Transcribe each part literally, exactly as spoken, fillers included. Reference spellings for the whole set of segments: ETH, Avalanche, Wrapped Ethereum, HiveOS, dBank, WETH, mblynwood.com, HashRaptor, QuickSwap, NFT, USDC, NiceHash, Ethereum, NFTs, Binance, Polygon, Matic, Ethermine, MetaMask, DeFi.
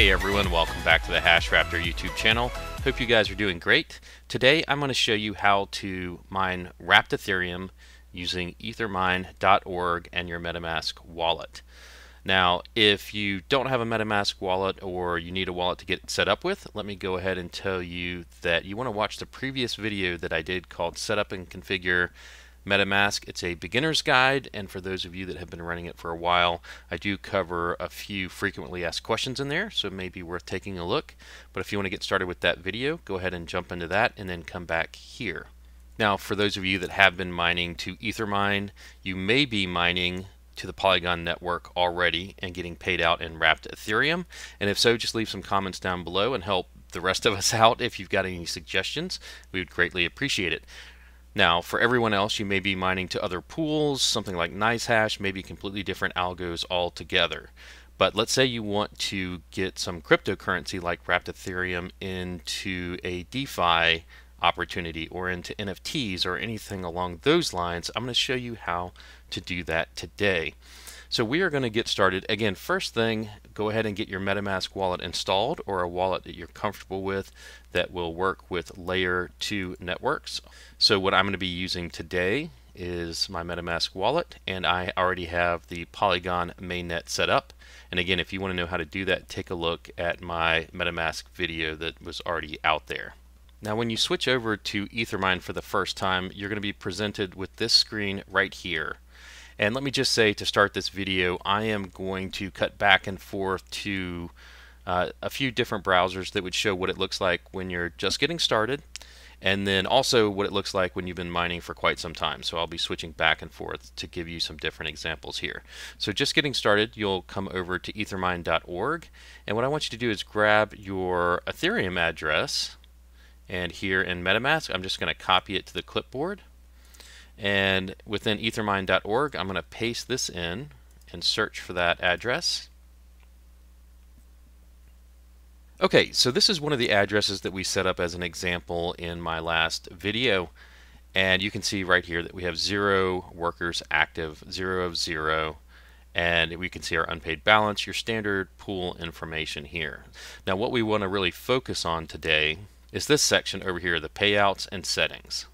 Hey everyone, welcome back to the HashRaptor YouTube channel. Hope you guys are doing great. Today I'm going to show you how to mine Wrapped Ethereum using ethermine dot org and your MetaMask wallet. Now, if you don't have a MetaMask wallet or you need a wallet to get set up with, let me go ahead and tell you that you want to watch the previous video that I did called Setup and Configure MetaMask. It's a beginner's guide, and for those of you that have been running it for a while, I do cover a few frequently asked questions in there, so it may be worth taking a look. But if you want to get started with that video, go ahead and jump into that and then come back here. Now, for those of you that have been mining to Ethermine, you may be mining to the Polygon network already and getting paid out in Wrapped Ethereum, and if so, just leave some comments down below and help the rest of us out. If you've got any suggestions, we would greatly appreciate it. Now, for everyone else, you may be mining to other pools, something like NiceHash, maybe completely different algos altogether. But let's say you want to get some cryptocurrency like Wrapped Ethereum into a DeFi opportunity or into N F Ts or anything along those lines. I'm going to show you how to do that today. So we are going to get started. Again, first thing, go ahead and get your MetaMask wallet installed, or a wallet that you're comfortable with that will work with layer two networks. So what I'm going to be using today is my MetaMask wallet, and I already have the Polygon mainnet set up. And again, if you want to know how to do that, take a look at my MetaMask video that was already out there. Now, when you switch over to Ethermine for the first time, you're going to be presented with this screen right here. And let me just say, to start this video, I am going to cut back and forth to uh, a few different browsers that would show what it looks like when you're just getting started, and then also what it looks like when you've been mining for quite some time. So I'll be switching back and forth to give you some different examples here. So just getting started, you'll come over to ethermine dot org, and what I want you to do is grab your Ethereum address, and here in MetaMask, I'm just going to copy it to the clipboard. And within ethermine dot org, I'm going to paste this in and search for that address. Okay, so this is one of the addresses that we set up as an example in my last video. And you can see right here that we have zero workers active, zero of zero. And we can see our unpaid balance, your standard pool information here. Now, what we want to really focus on today is this section over here, the payouts and settings.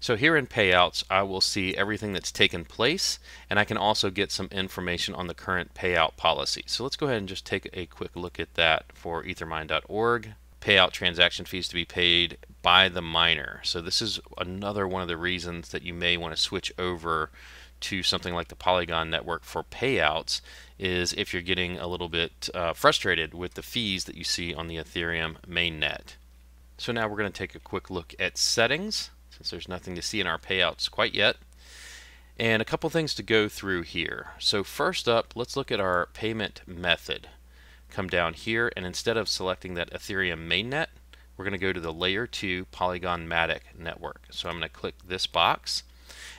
So here in payouts, I will see everything that's taken place, and I can also get some information on the current payout policy. So let's go ahead and just take a quick look at that for ethermine dot org. Payout transaction fees to be paid by the miner. So this is another one of the reasons that you may want to switch over to something like the Polygon network for payouts, is if you're getting a little bit uh, frustrated with the fees that you see on the Ethereum mainnet. So now we're going to take a quick look at settings, since there's nothing to see in our payouts quite yet. And a couple things to go through here. So first up, let's look at our payment method. Come down here, and instead of selecting that Ethereum mainnet, we're going to go to the layer two Polygon Matic network. So I'm going to click this box.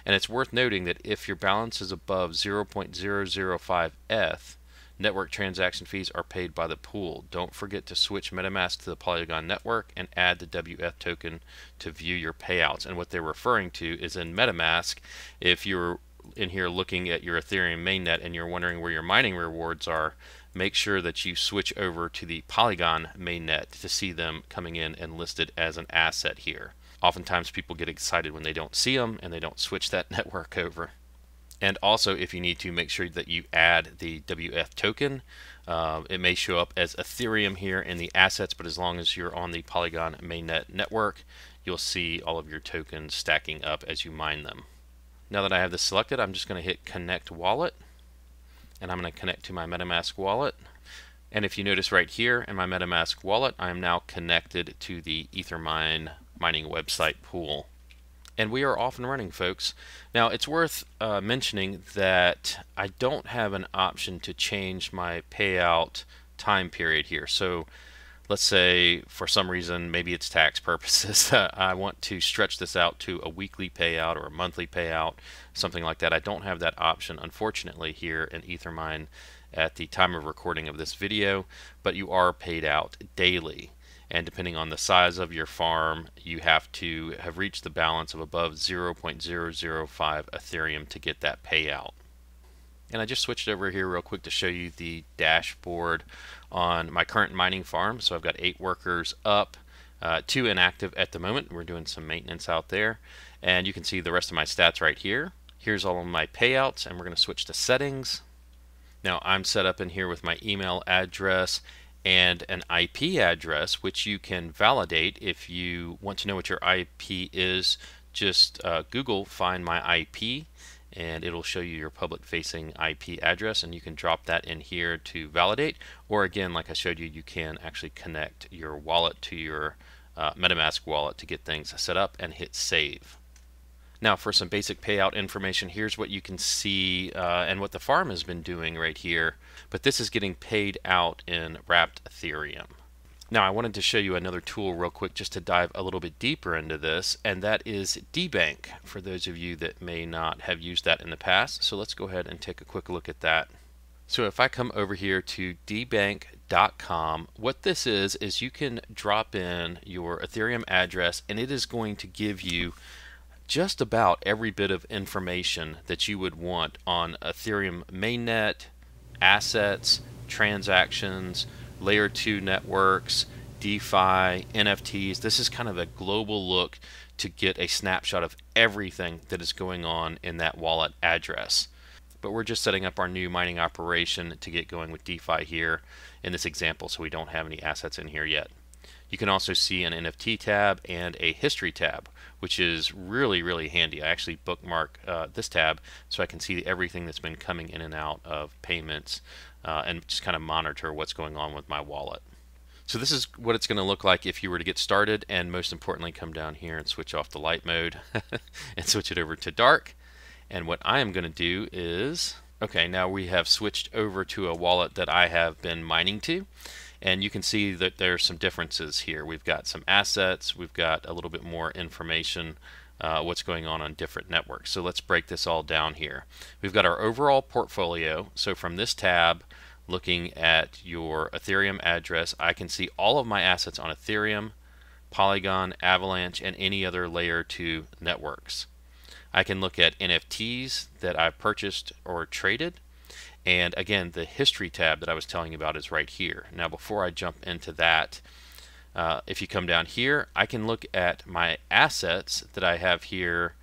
And it's worth noting that if your balance is above zero point zero zero five E T H, network transaction fees are paid by the pool. Don't forget to switch MetaMask to the Polygon network and add the W E T H token to view your payouts. And what they're referring to is, in MetaMask, if you're in here looking at your Ethereum mainnet and you're wondering where your mining rewards are, make sure that you switch over to the Polygon mainnet to see them coming in and listed as an asset here. Oftentimes people get excited when they don't see them and they don't switch that network over. And also, if you need to, make sure that you add the W E T H token. Uh, it may show up as Ethereum here in the assets, but as long as you're on the Polygon mainnet network, you'll see all of your tokens stacking up as you mine them. Now that I have this selected, I'm just going to hit Connect Wallet, and I'm going to connect to my MetaMask wallet. And if you notice right here in my MetaMask wallet, I am now connected to the Ethermine mining website pool. And we are off and running, folks. Now, it's worth uh, mentioning that I don't have an option to change my payout time period here. So let's say for some reason, maybe it's tax purposes, I want to stretch this out to a weekly payout or a monthly payout, something like that. I don't have that option, unfortunately, here in Ethermine at the time of recording of this video, but you are paid out daily. And depending on the size of your farm, you have to have reached the balance of above zero point zero zero five Ethereum to get that payout. And I just switched over here real quick to show you the dashboard on my current mining farm. So I've got eight workers up, uh, two inactive at the moment. We're doing some maintenance out there. And you can see the rest of my stats right here. Here's all of my payouts, and we're going to switch to settings. Now I'm set up in here with my email address and an I P address, which you can validate. If you want to know what your I P is, just uh, Google find my I P, and it'll show you your public facing I P address, and you can drop that in here to validate. Or again, like I showed you, you can actually connect your wallet to your uh, MetaMask wallet to get things set up and hit save. Now for some basic payout information, here's what you can see uh, and what the farm has been doing right here, but this is getting paid out in Wrapped Ethereum. Now I wanted to show you another tool real quick just to dive a little bit deeper into this, and that is dBank, for those of you that may not have used that in the past. So let's go ahead and take a quick look at that. So if I come over here to dbank dot com, what this is is you can drop in your Ethereum address, and it is going to give you just about every bit of information that you would want on Ethereum mainnet, assets, transactions, layer two networks, DeFi, N F Ts. This is kind of a global look to get a snapshot of everything that is going on in that wallet address. But we're just setting up our new mining operation to get going with DeFi here in this example, so we don't have any assets in here yet. You can also see an N F T tab and a history tab, which is really, really handy. I actually bookmark uh, this tab so I can see everything that's been coming in and out of payments uh, and just kind of monitor what's going on with my wallet. So this is what it's going to look like if you were to get started, and most importantly, come down here and switch off the light mode and switch it over to dark. And what I am going to do is, okay, now we have switched over to a wallet that I have been mining to. And you can see that there's some differences here. We've got some assets, we've got a little bit more information, uh, what's going on on different networks. So let's break this all down here. We've got our overall portfolio. So from this tab, looking at your Ethereum address, I can see all of my assets on Ethereum, Polygon, Avalanche, and any other layer two networks. I can look at N F Ts that I've purchased or traded. And again, the history tab that I was telling you about is right here. Now, before I jump into that, uh, if you come down here, I can look at my assets that I have here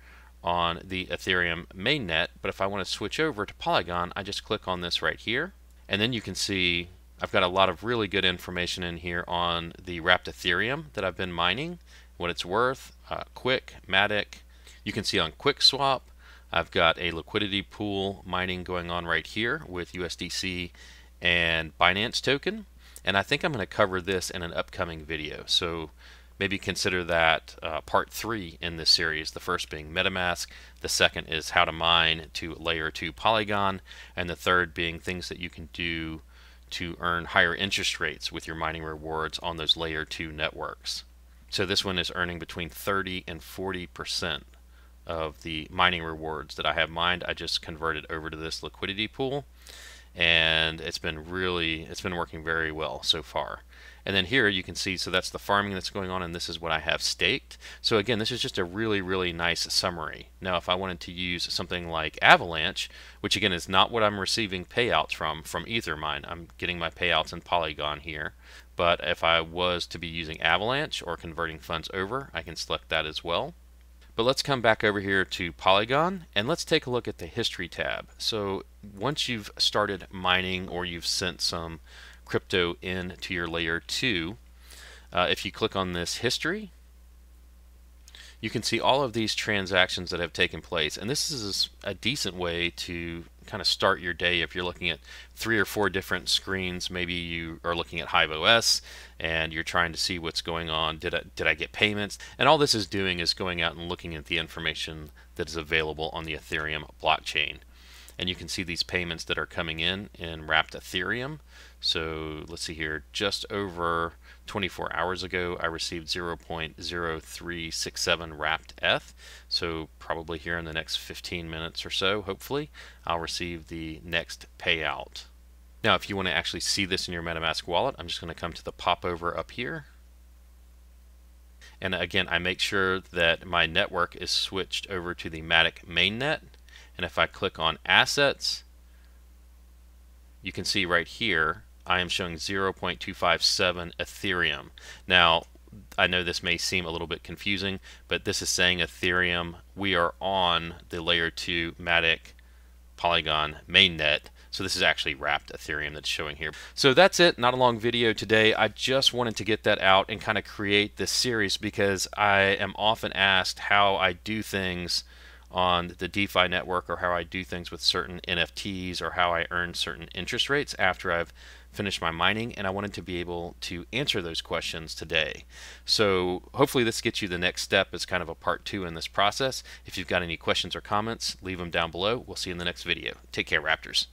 on the Ethereum mainnet. But if I want to switch over to Polygon, I just click on this right here. And then you can see I've got a lot of really good information in here on the Wrapped Ethereum that I've been mining, what it's worth, uh, Quick, Matic. You can see on QuickSwap, I've got a liquidity pool mining going on right here with U S D C and Binance token. And I think I'm going to cover this in an upcoming video. So maybe consider that uh, part three in this series, the first being MetaMask, the second is how to mine to layer two Polygon, and the third being things that you can do to earn higher interest rates with your mining rewards on those layer two networks. So this one is earning between thirty and forty percent. Of the mining rewards that I have mined. I just converted over to this liquidity pool, and it's been really, it's been working very well so far. And then here you can see, so that's the farming that's going on, and this is what I have staked. So again, this is just a really, really nice summary. Now, if I wanted to use something like Avalanche, which again is not what I'm receiving payouts from, from Ethermine, I'm getting my payouts in Polygon here. But if I was to be using Avalanche or converting funds over, I can select that as well. But let's come back over here to Polygon, and let's take a look at the history tab. So once you've started mining or you've sent some crypto into your layer two, uh, if you click on this history, you can see all of these transactions that have taken place. And this is a decent way to kind of start your day if you're looking at three or four different screens. Maybe you are looking at HiveOS and you're trying to see what's going on. Did I, did I get payments? And all this is doing is going out and looking at the information that is available on the Ethereum blockchain. And you can see these payments that are coming in in Wrapped Ethereum. So let's see here, just over twenty-four hours ago, I received zero point zero three six seven Wrapped E T H. So probably here in the next fifteen minutes or so, hopefully, I'll receive the next payout. Now, if you want to actually see this in your MetaMask wallet, I'm just going to come to the popover up here. And again, I make sure that my network is switched over to the Matic mainnet. And if I click on assets, you can see right here, I am showing zero point two five seven Ethereum. Now, I know this may seem a little bit confusing, but this is saying Ethereum. We are on the layer two Matic Polygon mainnet. So this is actually wrapped Ethereum that's showing here. So that's it. Not a long video today. I just wanted to get that out and kind of create this series because I am often asked how I do things on the DeFi network or how I do things with certain N F Ts or how I earn certain interest rates after I've finished my mining, and I wanted to be able to answer those questions today. So hopefully this gets you the next step as kind of a part two in this process. If you've got any questions or comments, leave them down below. We'll see you in the next video. Take care, Raptors.